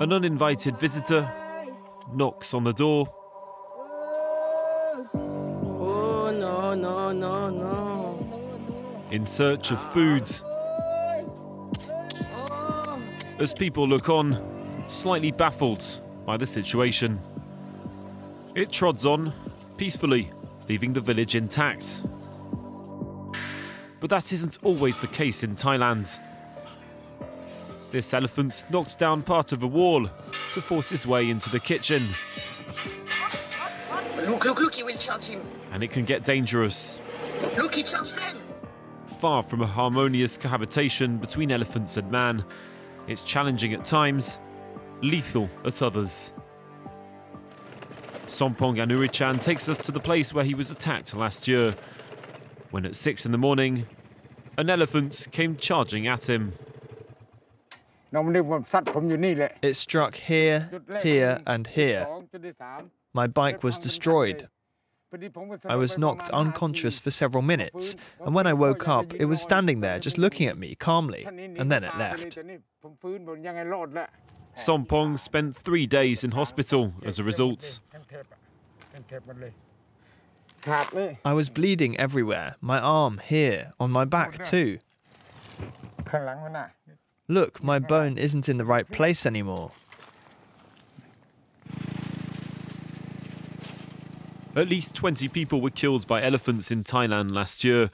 An uninvited visitor knocks on the door. Oh, no, no, no, no. In search of food. As people look on, slightly baffled by the situation. It trods on peacefully, leaving the village intact. But that isn't always the case in Thailand. This elephant knocked down part of a wall to force his way into the kitchen. Look, look, look, he will charge him. And it can get dangerous. Look, he charged them. Far from a harmonious cohabitation between elephants and man, it's challenging at times, lethal at others. Sompong Anurichan takes us to the place where he was attacked last year, when at 6 in the morning, an elephant came charging at him. It struck here, here and here. My bike was destroyed. I was knocked unconscious for several minutes, and when I woke up, it was standing there just looking at me calmly, and then it left. Sompong spent 3 days in hospital as a result. I was bleeding everywhere, my arm here, on my back too. Look, my bone isn't in the right place anymore. At least 20 people were killed by elephants in Thailand last year,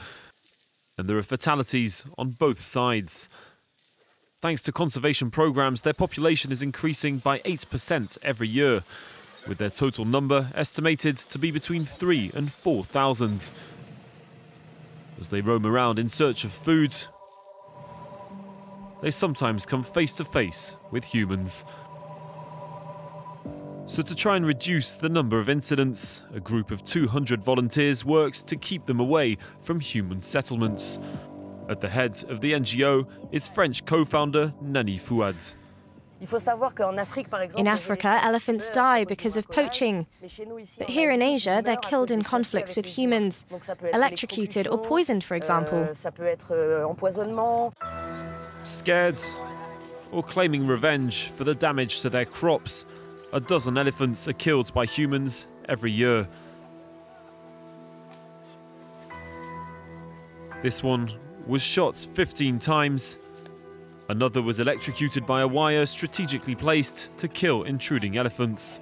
and there are fatalities on both sides. Thanks to conservation programs, their population is increasing by 8% every year, with their total number estimated to be between 3,000 and 4,000. As they roam around in search of food, they sometimes come face to face with humans. So to try and reduce the number of incidents, a group of 200 volunteers works to keep them away from human settlements. At the head of the NGO is French co-founder Nanny Fouad. In Africa, elephants die because of poaching. But here in Asia, they're killed in conflicts with humans, electrocuted or poisoned, for example. Scared or claiming revenge for the damage to their crops, a dozen elephants are killed by humans every year. This one was shot 15 times. Another was electrocuted by a wire strategically placed to kill intruding elephants.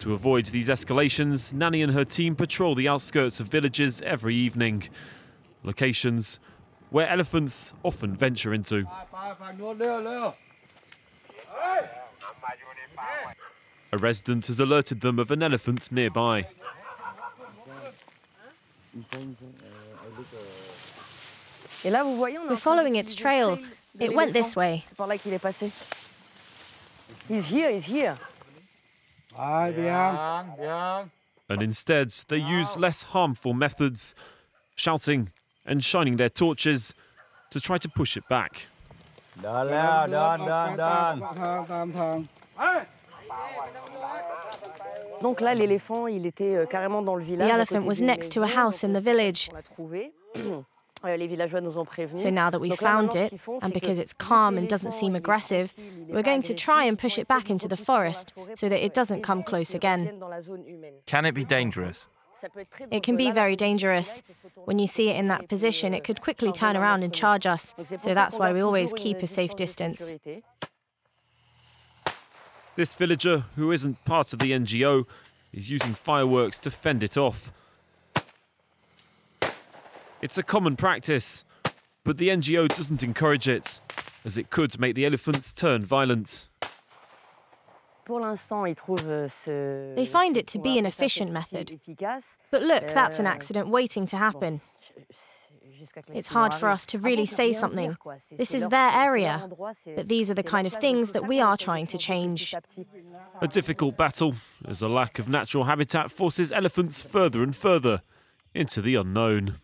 To avoid these escalations, Nanny and her team patrol the outskirts of villages every evening, locations where elephants often venture into. A resident has alerted them of an elephant nearby. We're following its trail. It went this way. He's here, he's here. And instead, they use less harmful methods, shouting and shining their torches to try to push it back. The elephant was next to a house in the village. So now that we've found it, and because it's calm and doesn't seem aggressive, we're going to try and push it back into the forest so that it doesn't come close again. Can it be dangerous? It can be very dangerous. When you see it in that position, it could quickly turn around and charge us. So that's why we always keep a safe distance. This villager, who isn't part of the NGO, is using fireworks to fend it off. It's a common practice, but the NGO doesn't encourage it, as it could make the elephants turn violent. They find it to be an efficient method. But look, that's an accident waiting to happen. It's hard for us to really say something. This is their area, but these are the kind of things that we are trying to change. A difficult battle, as a lack of natural habitat forces elephants further and further into the unknown.